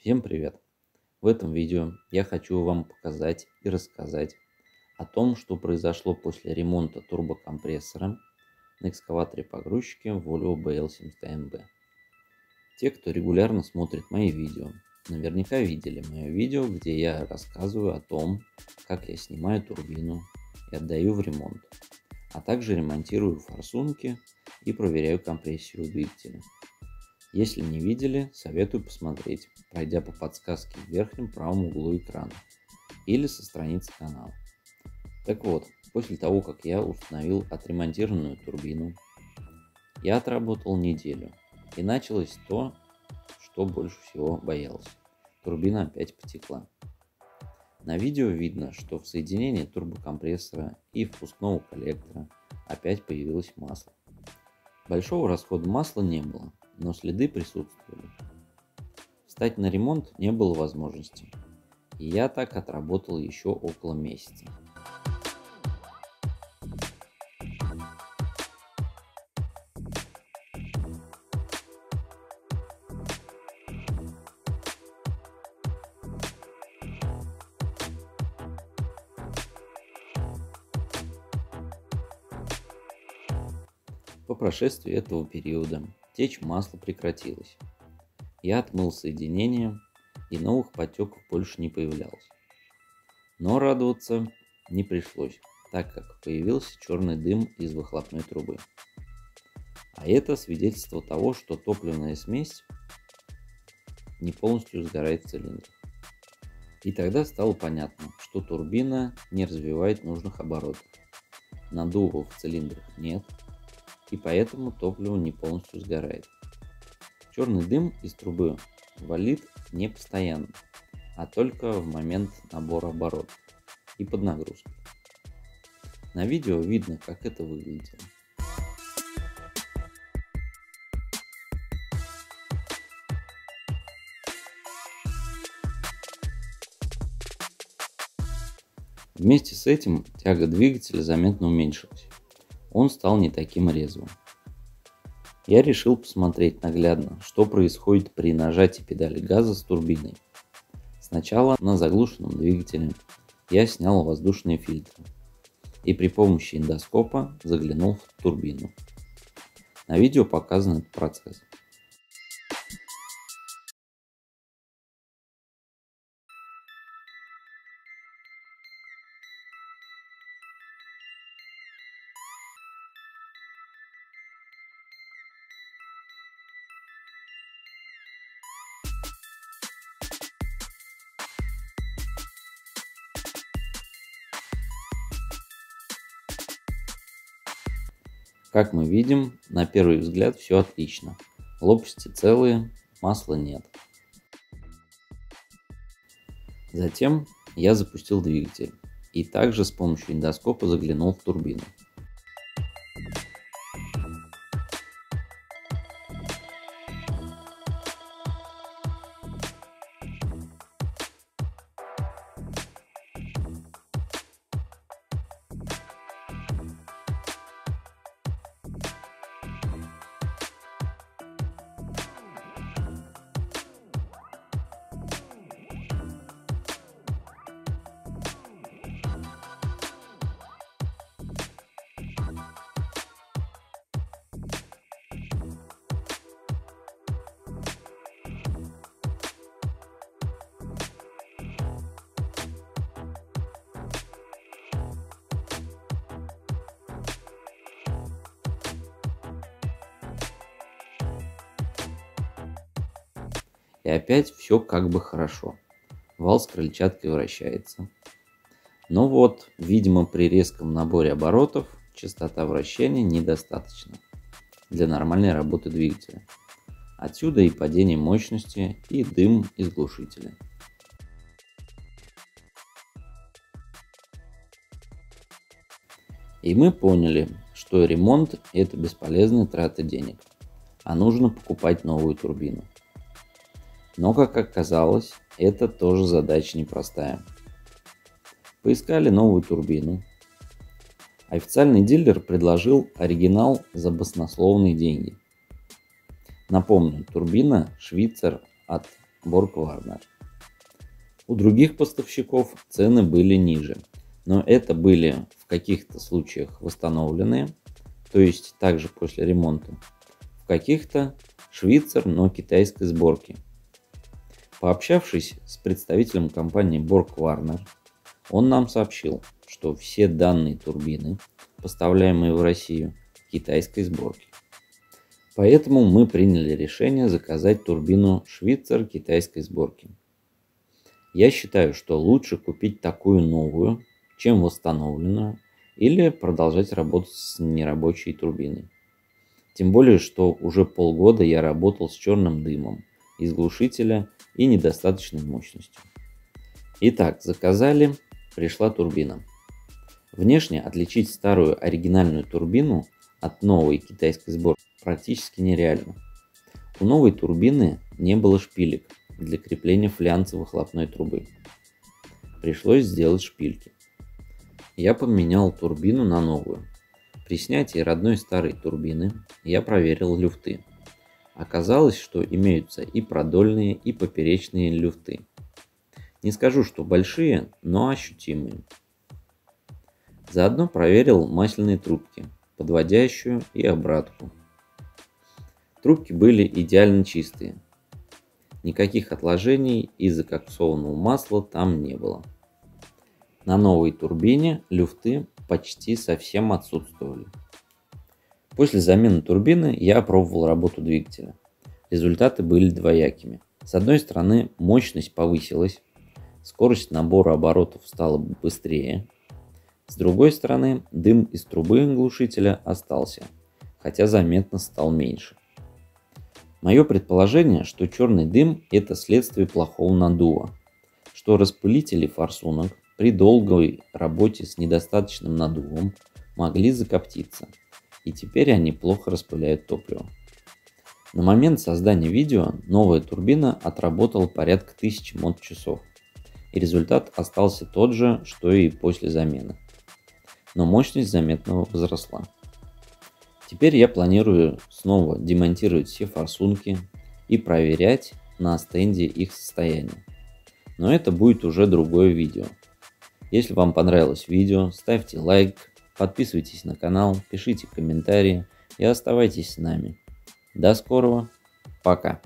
Всем привет! В этом видео я хочу вам показать и рассказать о том, что произошло после ремонта турбокомпрессора на экскаваторе-погрузчике Volvo BL71B. Те, кто регулярно смотрит мои видео, наверняка видели мое видео, где я рассказываю о том, как я снимаю турбину и отдаю в ремонт, а также ремонтирую форсунки и проверяю компрессию двигателя. Если не видели, советую посмотреть, пройдя по подсказке в верхнем правом углу экрана или со страницы канала. Так вот, после того, как я установил отремонтированную турбину, я отработал неделю, и началось то, что больше всего боялся. Турбина опять потекла. На видео видно, что в соединении турбокомпрессора и впускного коллектора опять появилось масло. Большого расхода масла не было, но следы присутствовали. Встать на ремонт не было возможности, и я так отработал еще около месяца. По прошествии этого периода течь масла прекратилась. Я отмыл соединение, и новых потеков больше не появлялось. Но радоваться не пришлось, так как появился черный дым из выхлопной трубы. А это свидетельство того, что топливная смесь не полностью сгорает в цилиндрах. И тогда стало понятно, что турбина не развивает нужных оборотов. Наддува в цилиндрах нет, и поэтому топливо не полностью сгорает. Черный дым из трубы валит не постоянно, а только в момент набора оборотов и под нагрузкой. На видео видно, как это выглядело. Вместе с этим тяга двигателя заметно уменьшилась. Он стал не таким резвым. Я решил посмотреть наглядно, что происходит при нажатии педали газа с турбиной. Сначала на заглушенном двигателе я снял воздушные фильтры и при помощи эндоскопа заглянул в турбину. На видео показан этот процесс. Как мы видим, на первый взгляд все отлично, лопасти целые, масла нет. Затем я запустил двигатель и также с помощью эндоскопа заглянул в турбину. И опять все как бы хорошо. Вал с крыльчаткой вращается. Но вот, видимо, при резком наборе оборотов частота вращения недостаточна для нормальной работы двигателя. Отсюда и падение мощности, и дым из глушителя. И мы поняли, что ремонт – это бесполезная трата денег, а нужно покупать новую турбину. Но, как оказалось, это тоже задача непростая. Поискали новую турбину. Официальный дилер предложил оригинал за баснословные деньги. Напомню, турбина Швицер от BorgWarner. У других поставщиков цены были ниже, но это были в каких-то случаях восстановленные, то есть также после ремонта, в каких-то Швицер, но китайской сборки. Пообщавшись с представителем компании BorgWarner, он нам сообщил, что все данные турбины, поставляемые в Россию, китайской сборки. Поэтому мы приняли решение заказать турбину Швицер китайской сборки. Я считаю, что лучше купить такую новую, чем восстановленную, или продолжать работать с нерабочей турбиной. Тем более, что уже полгода я работал с черным дымом из глушителя и недостаточной мощностью. Итак, заказали, пришла турбина. Внешне отличить старую оригинальную турбину от новой китайской сборки практически нереально. У новой турбины не было шпилек для крепления флянца выхлопной трубы. Пришлось сделать шпильки. Я поменял турбину на новую. При снятии родной старой турбины я проверил люфты. Оказалось, что имеются и продольные, и поперечные люфты. Не скажу, что большие, но ощутимые. Заодно проверил масляные трубки, подводящую и обратку. Трубки были идеально чистые. Никаких отложений и закоксованного масла там не было. На новой турбине люфты почти совсем отсутствовали. После замены турбины я опробовал работу двигателя. Результаты были двоякими. С одной стороны, мощность повысилась, скорость набора оборотов стала быстрее. С другой стороны, дым из трубы глушителя остался, хотя заметно стал меньше. Мое предположение, что черный дым – это следствие плохого наддува, что распылители форсунок при долгой работе с недостаточным наддувом могли закоптиться, и теперь они плохо распыляют топливо. На момент создания видео новая турбина отработала порядка 1000 мод-часов, и результат остался тот же, что и после замены. Но мощность заметно возросла. Теперь я планирую снова демонтировать все форсунки и проверять на стенде их состояние. Но это будет уже другое видео. Если вам понравилось видео, ставьте лайк, подписывайтесь на канал, пишите комментарии и оставайтесь с нами. До скорого, пока!